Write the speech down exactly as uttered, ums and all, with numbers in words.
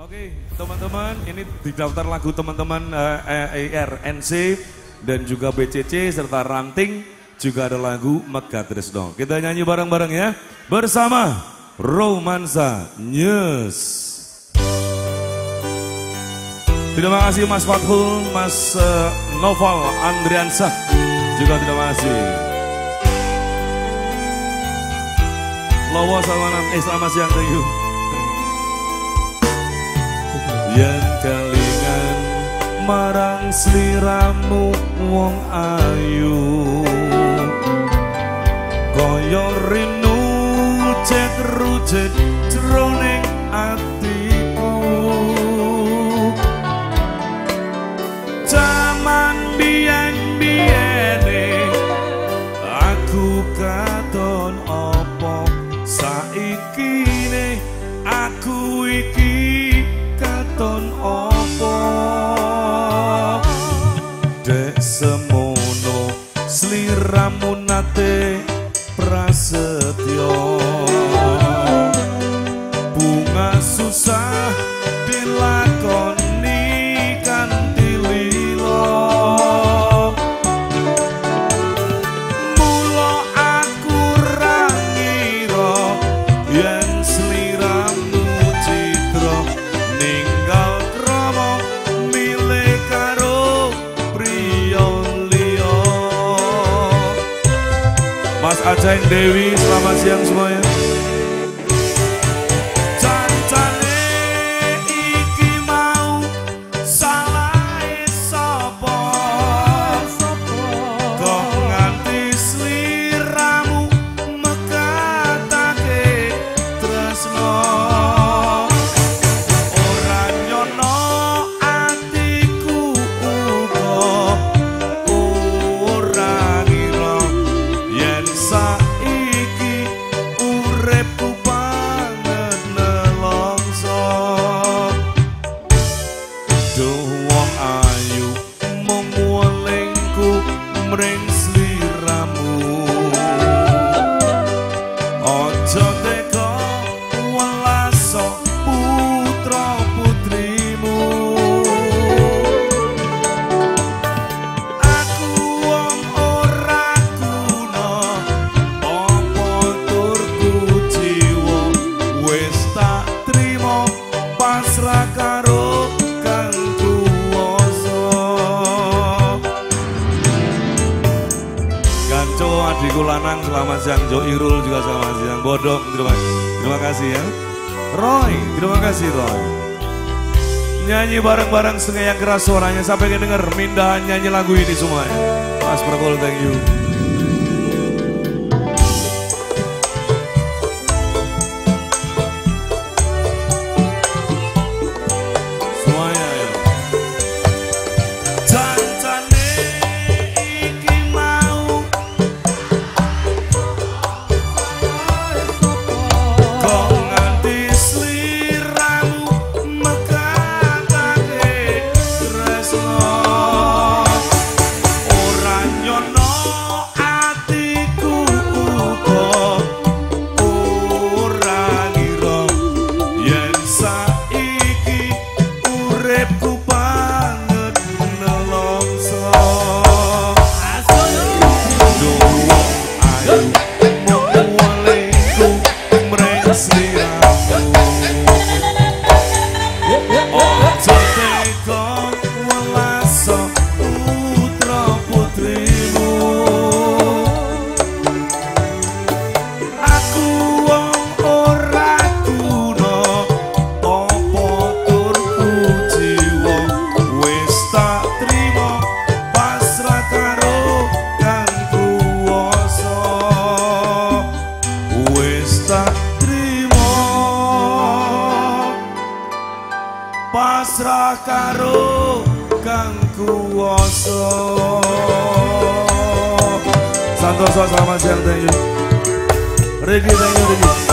Oke, teman-teman, ini di daftar lagu teman-teman E R N C dan juga B C C serta Ranting juga ada lagu Megat Tresno. Kita nyanyi bareng-bareng ya bersama Romansa News. Terima kasih Mas Fathul, Mas uh, Noval Andriansyah juga terima kasih. Lawas selamat eh selamat siang tuh. Yang kelingan marang sliramu wong ayu, koyo rindu cet rujet jroning atiku. Jaman biyen biyene aku katon opo, saiki ne aku iki ton opo. Dek semono sliramu nate prasetyo, bunga susah dilakoni kanthi lilo. Mula aku ra ngira yen sliramu citra Aceng Dewi, selamat siang semuanya. Cancane iki mau salah sapa? Kok nganti sliramu megatake tresno? Ora nyono atiku uga ora ngira yen saiki uripku banget nelongso. Duh wong ayu mung welingku mring sliramu, ojo teko welaso putra putrimu. Aku wong ora guna apa turku jiwa, wis tak trimo pasrah karo kang kuwasa. Ganco adikku lanang selamat siang, Jo Irul juga selamat siang, Bodok terima, terima kasih ya Roy, terima kasih Roy. Nyanyi bareng-bareng sengayang keras suaranya sampai denger mindahan nyanyi lagu ini semuanya. Mas Prakul, thank you. Pasrah karo kang kuwasa. Santoso selamat siang, thank you Regi, thank you Regi.